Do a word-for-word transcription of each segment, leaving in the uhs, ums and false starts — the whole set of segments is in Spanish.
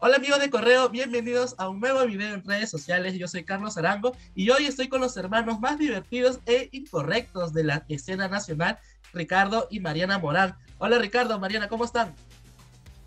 Hola amigos de Correo, bienvenidos a un nuevo video en redes sociales. Yo soy Carlos Arango y hoy estoy con los hermanos más divertidos e incorrectos de la escena nacional, Ricardo y Mariana Morán. Hola Ricardo, Mariana, ¿cómo están?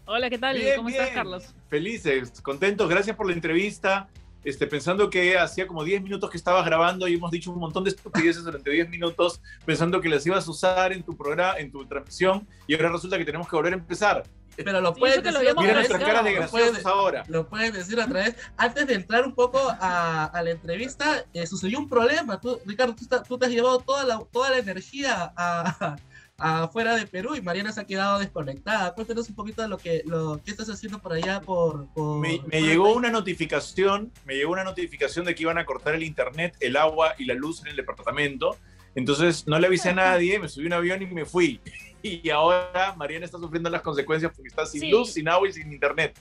Hola, ¿qué tal? Bien, ¿Cómo bien. estás, Carlos? Felices, contentos, gracias por la entrevista. Este, pensando que hacía como diez minutos que estabas grabando y hemos dicho un montón de estupideces durante diez minutos, pensando que las ibas a usar en tu programa, en tu transmisión, y ahora resulta que tenemos que volver a empezar. Pero lo puedes decir a través, lo puedes decir a través. Antes de entrar un poco a, a la entrevista, eh, sucedió un problema. Tú, Ricardo, tú, está, tú te has llevado toda la, toda la energía a... afuera de Perú y Mariana se ha quedado desconectada. Cuéntanos un poquito de lo que, lo que estás haciendo por allá. Por, por me me por llegó país. una notificación, me llegó una notificación de que iban a cortar el internet, el agua y la luz en el departamento. Entonces no le avisé a nadie, me subí a un avión y me fui. Y ahora Mariana está sufriendo las consecuencias porque está sin sí. luz, sin agua y sin internet.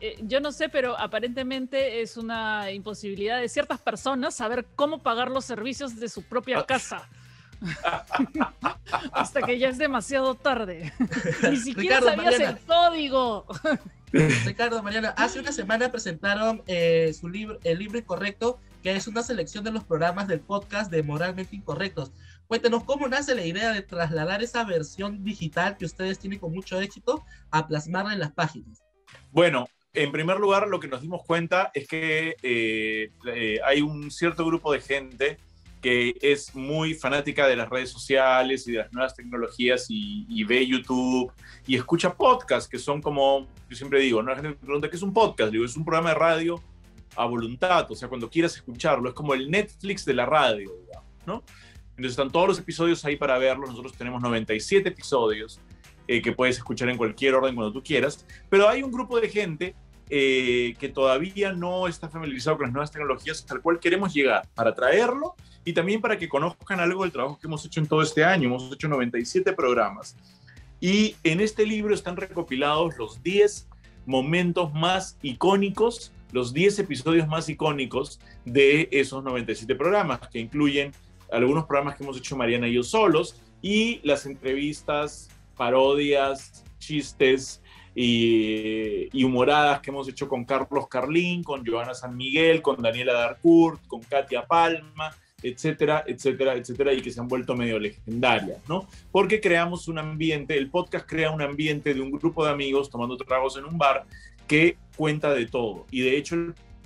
Eh, yo no sé, pero aparentemente es una imposibilidad de ciertas personas saber cómo pagar los servicios de su propia casa. Hasta que ya es demasiado tarde. Ni siquiera Ricardo, sabías Mariana. el código. Ricardo, Mariana, hace una semana presentaron eh, su libro, El Libro Incorrecto, que es una selección de los programas del podcast de Moralmente Incorrectos. Cuéntenos cómo nace la idea de trasladar esa versión digital que ustedes tienen con mucho éxito a plasmarla en las páginas. Bueno, en primer lugar, lo que nos dimos cuenta es que eh, eh, hay un cierto grupo de gente que es muy fanática de las redes sociales y de las nuevas tecnologías y, y ve YouTube y escucha podcasts, que son como, yo siempre digo, ¿no? La gente me pregunta, ¿qué es un podcast? Digo, es un programa de radio a voluntad, o sea, cuando quieras escucharlo, es como el Netflix de la radio, digamos, ¿no? Entonces están todos los episodios ahí para verlos, nosotros tenemos noventa y siete episodios eh, que puedes escuchar en cualquier orden cuando tú quieras, pero hay un grupo de gente eh, que todavía no está familiarizado con las nuevas tecnologías, al cual queremos llegar para traerlo y también para que conozcan algo del trabajo que hemos hecho en todo este año. Hemos hecho noventa y siete programas. Y en este libro están recopilados los diez momentos más icónicos, los diez episodios más icónicos de esos noventa y siete programas, que incluyen algunos programas que hemos hecho Mariana y yo solos, y las entrevistas, parodias, chistes y, y humoradas que hemos hecho con Carlos Carlín, con Joana San Miguel, con Daniela Darcourt, con Katia Palma, etcétera, etcétera, etcétera, y que se han vuelto medio legendarias, ¿no? Porque creamos un ambiente, el podcast crea un ambiente de un grupo de amigos tomando tragos en un bar que cuenta de todo. Y de hecho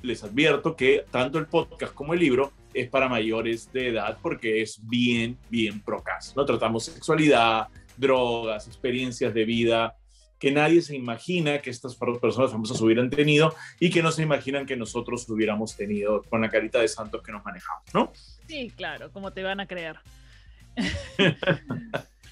les advierto que tanto el podcast como el libro es para mayores de edad porque es bien, bien procaz, ¿no? Tratamos sexualidad, drogas, experiencias de vida que nadie se imagina que estas personas famosas hubieran tenido y que no se imaginan que nosotros hubiéramos tenido con la carita de santos que nos manejamos, ¿no? Sí, claro, como te van a creer.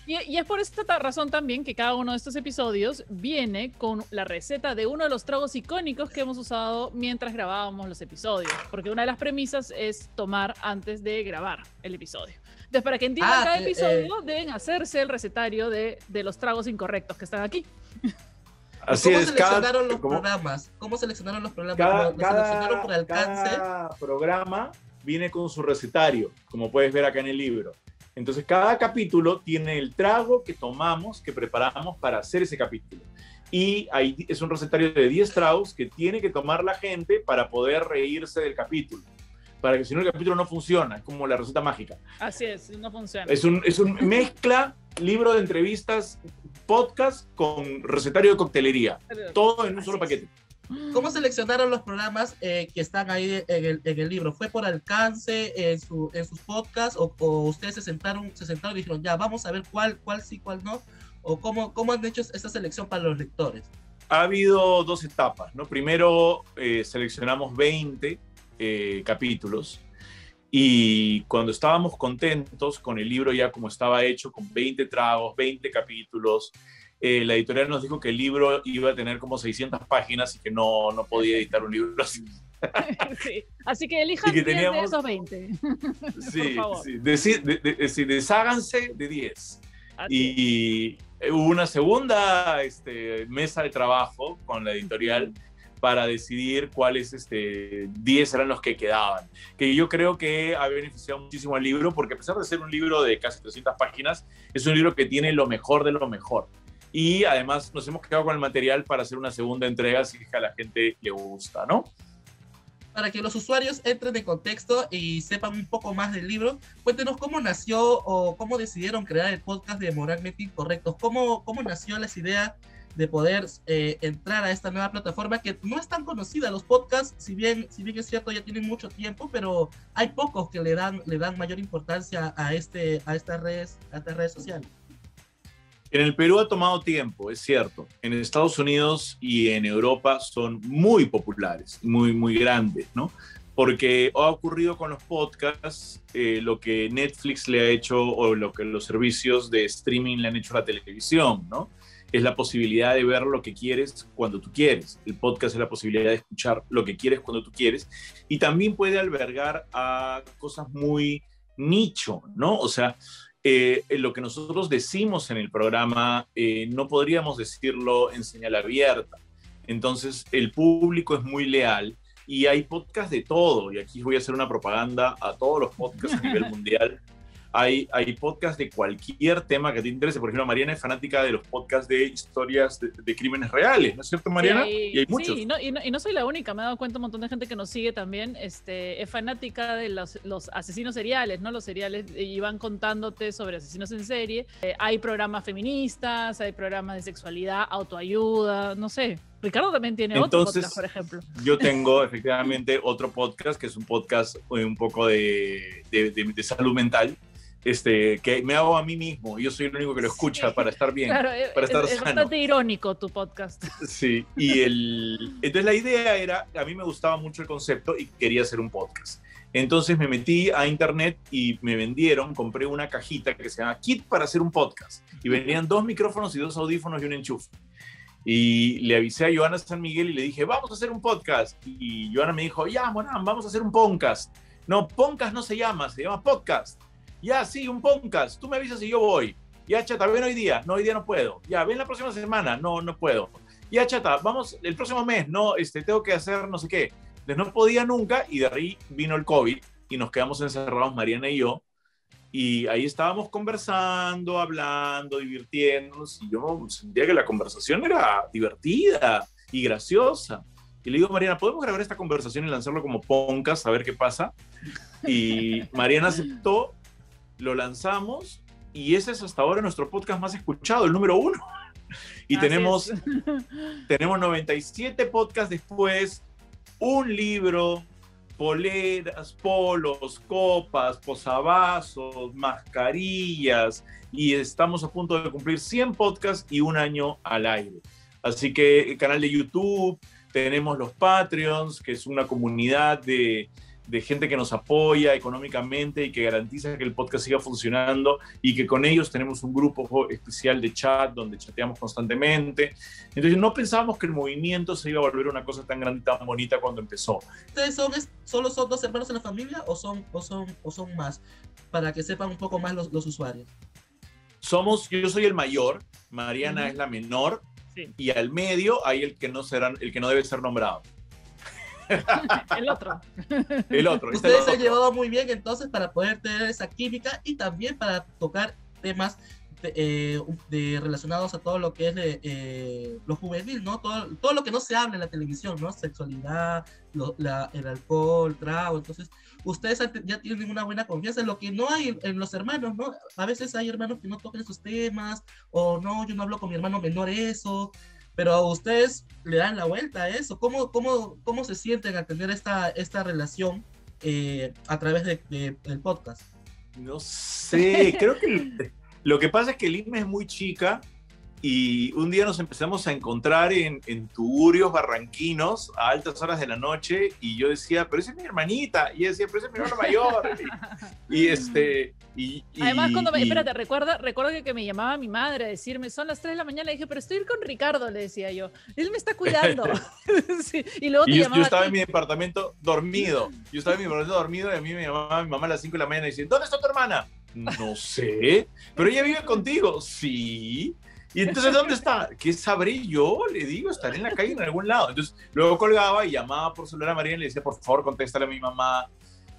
y, y es por esta razón también que cada uno de estos episodios viene con la receta de uno de los tragos icónicos que hemos usado mientras grabábamos los episodios, porque una de las premisas es tomar antes de grabar el episodio. Entonces, para que entiendan ah, cada eh, episodio, eh, deben hacerse el recetario de, de los tragos incorrectos que están aquí. Así ¿Cómo es, seleccionaron cada, los ¿cómo? programas? ¿Cómo seleccionaron los programas? Cada, ¿Los cada, seleccionaron por alcance? Cada programa viene con su recetario, como puedes ver acá en el libro. Entonces, cada capítulo tiene el trago que tomamos, que preparamos para hacer ese capítulo. Y hay, es un recetario de diez tragos que tiene que tomar la gente para poder reírse del capítulo. Para que si no, el capítulo no funciona. Es como la receta mágica. Así es, no funciona. Es un, es un mezcla, libro de entrevistas, podcast con recetario de coctelería. Todo en un solo paquete. ¿Cómo seleccionaron los programas eh, que están ahí en el, en el libro? ¿Fue por alcance en, su, en sus podcasts? O, o ustedes se sentaron, se sentaron y dijeron, ya, vamos a ver cuál, cuál sí, cuál no? ¿O cómo, cómo han hecho esta selección para los lectores? Ha habido dos etapas, ¿no? Primero eh, seleccionamos veinte eh, capítulos y cuando estábamos contentos con el libro ya como estaba hecho, con veinte tragos, veinte capítulos... Eh, la editorial nos dijo que el libro iba a tener como seiscientas páginas y que no, no podía editar un libro así. Sí. Así que elijan que teníamos... diez de esos veinte. Sí, por favor. Sí. Deci de de de desháganse de diez. Y hubo una segunda este, mesa de trabajo con la editorial para decidir cuáles este, diez eran los que quedaban. Que yo creo que ha beneficiado muchísimo al libro porque a pesar de ser un libro de casi trescientas páginas, es un libro que tiene lo mejor de lo mejor. y además nos hemos quedado con el material para hacer una segunda entrega si es que a la gente le gusta, ¿no? Para que los usuarios entren en contexto y sepan un poco más del libro, cuéntenos cómo nació o cómo decidieron crear el podcast de Moralmente Incorrectos. ¿Cómo, cómo nació la idea de poder eh, entrar a esta nueva plataforma que no es tan conocida? Los podcasts, si bien, si bien es cierto, ya tienen mucho tiempo, pero hay pocos que le dan, le dan mayor importancia a, este, a, estas redes, a estas redes sociales. En el Perú ha tomado tiempo, es cierto. En Estados Unidos y en Europa son muy populares, muy, muy grandes, ¿no? Porque ha ocurrido con los podcasts eh, lo que Netflix le ha hecho o lo que los servicios de streaming le han hecho a la televisión, ¿no? Es la posibilidad de ver lo que quieres cuando tú quieres. El podcast es la posibilidad de escuchar lo que quieres cuando tú quieres. Y también puede albergar a cosas muy nicho, ¿no? O sea... Eh, lo que nosotros decimos en el programa eh, no podríamos decirlo en señal abierta. Entonces el público es muy leal y hay podcasts de todo, y aquí voy a hacer una propaganda a todos los podcasts a nivel mundial. Hay, hay podcasts de cualquier tema que te interese. Por ejemplo, Mariana es fanática de los podcasts de historias de, de crímenes reales, ¿no es cierto, Mariana? Sí, y hay muchos. Sí, y, no, y, no, y no soy la única, me he dado cuenta un montón de gente que nos sigue también. Este, es fanática de los, los asesinos seriales, ¿no? Los seriales, y van contándote sobre asesinos en serie. Eh, hay programas feministas, hay programas de sexualidad, autoayuda, no sé. Ricardo también tiene Entonces, otro podcast, por ejemplo. Yo tengo efectivamente otro podcast, que es un podcast un poco de, de, de, de salud mental. Este, que me hago a mí mismo, yo soy el único que lo escucha, sí, para estar bien, claro, para estar es, es sano. Bastante irónico tu podcast. Sí, y el, entonces la idea era, a mí me gustaba mucho el concepto y quería hacer un podcast. Entonces me metí a internet y me vendieron, compré una cajita que se llama Kit para hacer un podcast, y venían dos micrófonos y dos audífonos y un enchufe. Y le avisé a Joana San Miguel y le dije, vamos a hacer un podcast. Y Joana me dijo, ya, Morán, vamos a hacer un podcast. No, podcast no se llama, se llama podcast. Ya, sí, un podcast. Tú me avisas y yo voy. Ya, chata, ven hoy día. No, hoy día no puedo. Ya, ven la próxima semana. No, no puedo. Ya, chata, vamos el próximo mes. No, este, tengo que hacer no sé qué. Entonces no podía nunca, y de ahí vino el COVID y nos quedamos encerrados, Mariana y yo. Y ahí estábamos conversando, hablando, divirtiéndonos. Y yo sentía que la conversación era divertida y graciosa. Y le digo, Mariana, ¿podemos grabar esta conversación y lanzarlo como podcast, a ver qué pasa? Y Mariana aceptó. Lo lanzamos y ese es hasta ahora nuestro podcast más escuchado, el número uno. Y tenemos, tenemos noventa y siete podcasts después, un libro, poleras, polos, copas, posavasos, mascarillas, y estamos a punto de cumplir cien podcasts y un año al aire. Así que el canal de YouTube, tenemos los Patreons, que es una comunidad de... de gente que nos apoya económicamente y que garantiza que el podcast siga funcionando, y que con ellos tenemos un grupo especial de chat donde chateamos constantemente. Entonces no pensábamos que el movimiento se iba a volver una cosa tan grande y tan bonita cuando empezó. ¿Ustedes son, solo son dos hermanos en la familia o son, o son, o son más? Para que sepan un poco más los, los usuarios. Somos, yo soy el mayor, Mariana uh-huh. es la menor, sí. Y al medio hay el que no será, el que no debe ser nombrado. El otro. El otro. Ustedes el otro. Han llevado muy bien entonces para poder tener esa química y también para tocar temas de, eh, de, relacionados a todo lo que es de, eh, lo juvenil, ¿no? Todo, todo lo que no se habla en la televisión, ¿no? Sexualidad, lo, la, el alcohol, trago. Entonces, ustedes ya tienen una buena confianza en lo que no hay en, en los hermanos, ¿no? A veces hay hermanos que no tocan esos temas, o no, yo no hablo con mi hermano menor eso. Pero a ustedes le dan la vuelta a eso. ¿Cómo, cómo, cómo se sienten al tener esta, esta relación eh, a través de, de, del podcast? No sé, creo que lo que pasa es que Lima es muy chica y un día nos empezamos a encontrar en, en tugurios barranquinos a altas horas de la noche y yo decía, pero esa es mi hermanita, y ella decía, pero esa es mi hermano mayor. y, y este... Y, y, Además, cuando me, y, espérate, recuerda, recuerdo que, que me llamaba mi madre a decirme, son las tres de la mañana, le dije, pero estoy con Ricardo, le decía yo, él me está cuidando. Sí, y luego te y yo, llamaba yo estaba en mi departamento dormido, yo estaba en mi departamento dormido y a mí me llamaba mi mamá a las cinco de la mañana y decía, ¿dónde está tu hermana? No sé, pero ella vive contigo. Sí. Y entonces, ¿dónde está? ¿Qué sabré yo? Le digo, estaré en la calle en algún lado. Entonces, luego colgaba y llamaba por celular a Mariana y le decía, por favor, contéstale a mi mamá.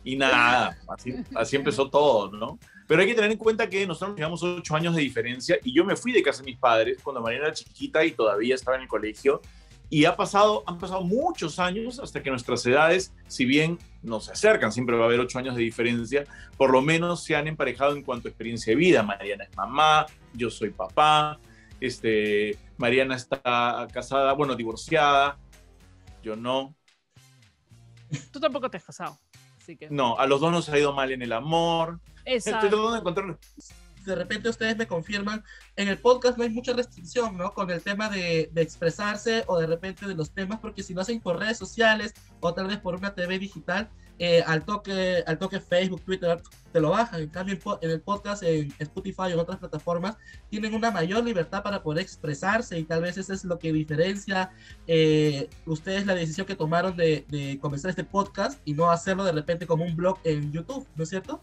Y nada, así, así empezó todo, ¿no? Pero hay que tener en cuenta que nosotros llevamos ocho años de diferencia y yo me fui de casa de mis padres cuando Mariana era chiquita y todavía estaba en el colegio. Y ha pasado, han pasado muchos años hasta que nuestras edades, si bien no se acercan, siempre va a haber ocho años de diferencia, por lo menos se han emparejado en cuanto a experiencia de vida. Mariana es mamá, yo soy papá, este, Mariana está casada, bueno, divorciada, yo no. Tú tampoco te has casado, así que... No, a los dos nos ha ido mal en el amor. Exacto. Estoy tratando de encontrar... De repente ustedes me confirman, en el podcast no hay mucha restricción, ¿no? Con el tema de, de expresarse o de repente de los temas, porque si lo hacen por redes sociales o tal vez por una T V digital, eh, al toque al toque Facebook, Twitter, te lo bajan. En cambio, en el podcast, en Spotify o en otras plataformas, tienen una mayor libertad para poder expresarse y tal vez eso es lo que diferencia eh, ustedes la decisión que tomaron de, de comenzar este podcast y no hacerlo de repente como un blog en YouTube, ¿no es cierto?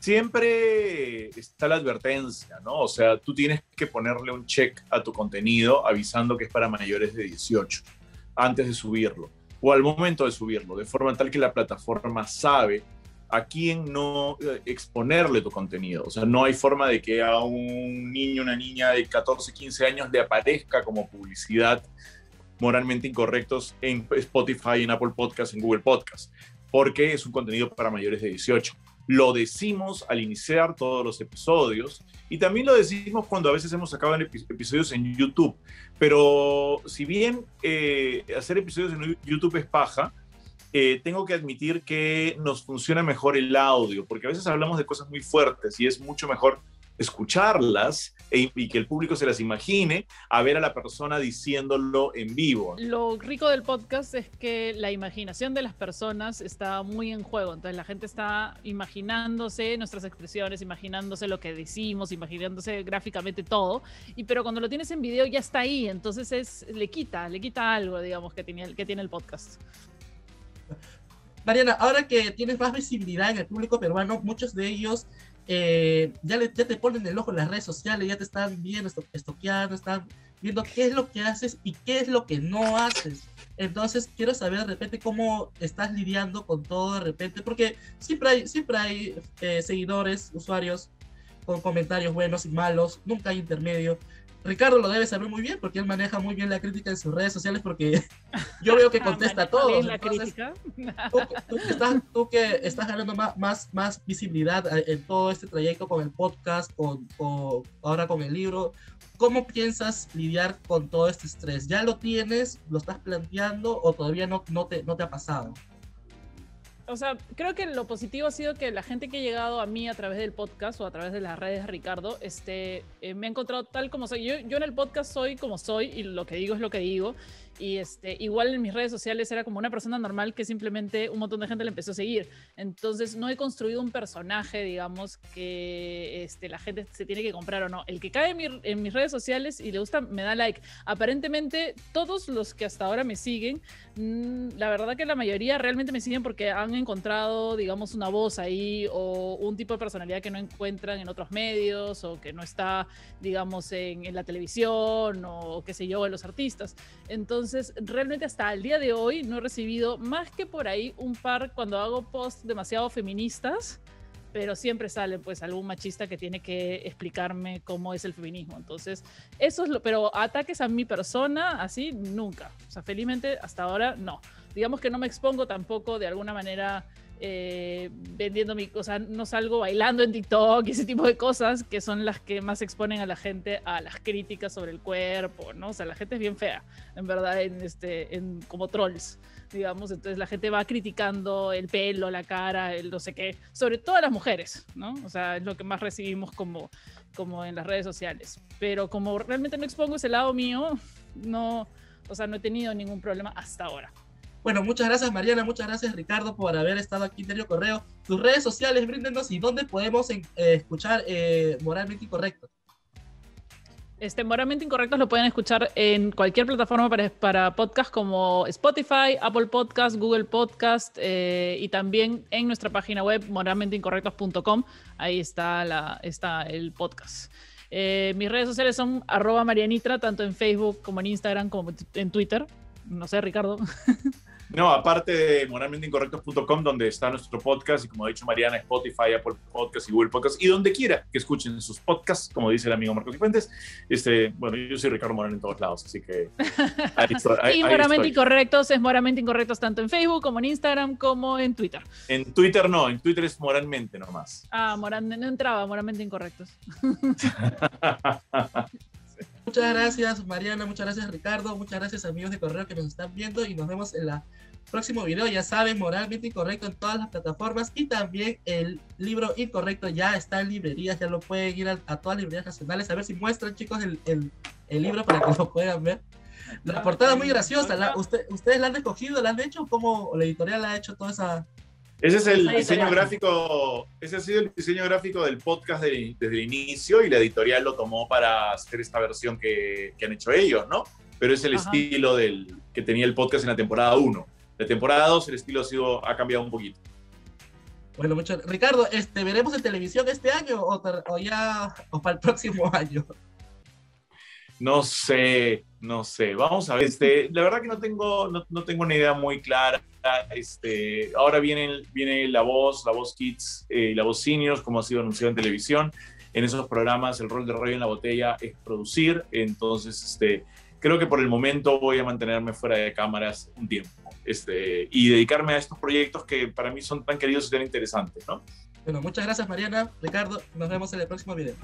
Siempre está la advertencia, ¿no? O sea, tú tienes que ponerle un check a tu contenido avisando que es para mayores de dieciocho, antes de subirlo, o al momento de subirlo, de forma tal que la plataforma sabe a quién no exponerle tu contenido. O sea, no hay forma de que a un niño, una niña de catorce, quince años le aparezca como publicidad Moralmente Incorrectos en Spotify, en Apple Podcasts, en Google Podcasts, porque es un contenido para mayores de dieciocho. Lo decimos al iniciar todos los episodios y también lo decimos cuando a veces hemos sacado episodios en YouTube. Pero si bien eh, hacer episodios en YouTube es paja, eh, tengo que admitir que nos funciona mejor el audio, porque a veces hablamos de cosas muy fuertes y es mucho mejor escucharlas e, y que el público se las imagine a ver a la persona diciéndolo en vivo. Lo rico del podcast es que la imaginación de las personas está muy en juego, entonces la gente está imaginándose nuestras expresiones, imaginándose lo que decimos, imaginándose gráficamente todo, y, pero cuando lo tienes en video ya está ahí, entonces es, le quita, le quita algo, digamos, que tiene, que tiene el podcast. Mariana, ahora que tienes más visibilidad en el público peruano, muchos de ellos Eh, ya, le, ya te ponen el ojo en las redes sociales, ya te están viendo, estoqueando, están viendo qué es lo que haces y qué es lo que no haces. Entonces quiero saber de repente cómo estás lidiando con todo de repente, porque siempre hay, siempre hay eh, seguidores, usuarios con comentarios buenos y malos, nunca hay intermedio. Ricardo lo debe saber muy bien porque él maneja muy bien la crítica en sus redes sociales, porque yo veo que contesta a todos. Entonces, tú, tú, que estás, tú que estás ganando más, más, más visibilidad en todo este trayecto con el podcast o, o ahora con el libro, ¿cómo piensas lidiar con todo este estrés? ¿Ya lo tienes? ¿Lo estás planteando o todavía no, no, te, no te ha pasado? O sea, creo que lo positivo ha sido que la gente que ha llegado a mí a través del podcast o a través de las redes de Ricardo, este, eh, me ha encontrado tal como soy. Yo, yo en el podcast soy como soy y lo que digo es lo que digo. Y este, igual en mis redes sociales era como una persona normal que simplemente un montón de gente le empezó a seguir. Entonces no he construido un personaje, digamos, que este, la gente se tiene que comprar o no. El que cae en, mi, en mis redes sociales y le gusta, me da like. Aparentemente todos los que hasta ahora me siguen, mmm, la verdad que la mayoría realmente me siguen porque han encontrado, digamos, una voz ahí o un tipo de personalidad que no encuentran en otros medios o que no está, digamos, en, en la televisión o qué sé yo, en los artistas. Entonces, realmente hasta el día de hoy no he recibido más que por ahí un par cuando hago posts demasiado feministas, pero siempre sale pues algún machista que tiene que explicarme cómo es el feminismo. Entonces, eso es lo, pero ataques a mi persona así nunca. O sea, felizmente hasta ahora no. Digamos que no me expongo tampoco de alguna manera eh, vendiendo mi cosa, no salgo bailando en TikTok y ese tipo de cosas que son las que más exponen a la gente a las críticas sobre el cuerpo, ¿no? O sea, la gente es bien fea, en verdad, en este, en, como trolls, digamos. Entonces la gente va criticando el pelo, la cara, el no sé qué, sobre todo a las mujeres, ¿no? O sea, es lo que más recibimos como, como en las redes sociales. Pero como realmente no expongo ese lado mío, no, o sea, no he tenido ningún problema hasta ahora. Bueno, muchas gracias Mariana, muchas gracias Ricardo por haber estado aquí en Diario Correo. Tus redes sociales, bríndenos, y dónde podemos eh, escuchar eh, Moralmente Incorrectos. Este, Moralmente Incorrectos lo pueden escuchar en cualquier plataforma para, para podcast como Spotify, Apple Podcast, Google Podcast eh, y también en nuestra página web moralmente incorrectos punto com. Ahí está, la, está el podcast. Eh, mis redes sociales son arroba marianitra, tanto en Facebook como en Instagram como en Twitter. No sé, Ricardo. No, aparte de moralmente incorrectos punto com, donde está nuestro podcast, y como ha dicho Mariana, Spotify, Apple Podcasts y Google Podcasts, y donde quiera que escuchen sus podcasts, como dice el amigo Marco Cifuentes. Este, bueno, yo soy Ricardo Morán en todos lados, así que ahí estoy, ahí, y Moralmente ahí Incorrectos es Moralmente Incorrectos tanto en Facebook como en Instagram como en Twitter. En Twitter no, en Twitter es Moralmente nomás. Ah, Morán, no entraba, Moralmente Incorrectos. Muchas gracias, Mariana, muchas gracias, Ricardo, muchas gracias, amigos de Correo que nos están viendo, y nos vemos en el próximo video. Ya saben, Moralmente Incorrecto en todas las plataformas, y también el libro Incorrecto ya está en librerías, ya lo pueden ir a, a todas las librerías nacionales. A ver si muestran, chicos, el, el, el libro para que lo puedan ver. La portada es muy graciosa, la, usted, ¿ustedes la han escogido, la han hecho? ¿Cómo la editorial ha hecho toda esa...? Ese es el diseño gráfico, ese ha sido el diseño gráfico del podcast de, desde el inicio, y la editorial lo tomó para hacer esta versión que, que han hecho ellos, ¿no? Pero es el Ajá. estilo del, que tenía el podcast en la temporada uno. La temporada dos el estilo ha, sido, ha cambiado un poquito. Bueno, mucho, Ricardo, este, ¿veremos en televisión este año o, o ya o para el próximo año? No sé, no sé. Vamos a ver. Este, la verdad que no tengo, no, no tengo una idea muy clara. Este, ahora viene, viene La Voz, La Voz Kids, eh, La Voz Seniors, como ha sido anunciado en televisión. En esos programas el rol de radio en la botella es producir. Entonces, este, creo que por el momento voy a mantenerme fuera de cámaras un tiempo. Este, y dedicarme a estos proyectos que para mí son tan queridos y tan interesantes, ¿no? Bueno, muchas gracias, Mariana, Ricardo. Nos vemos en el próximo video.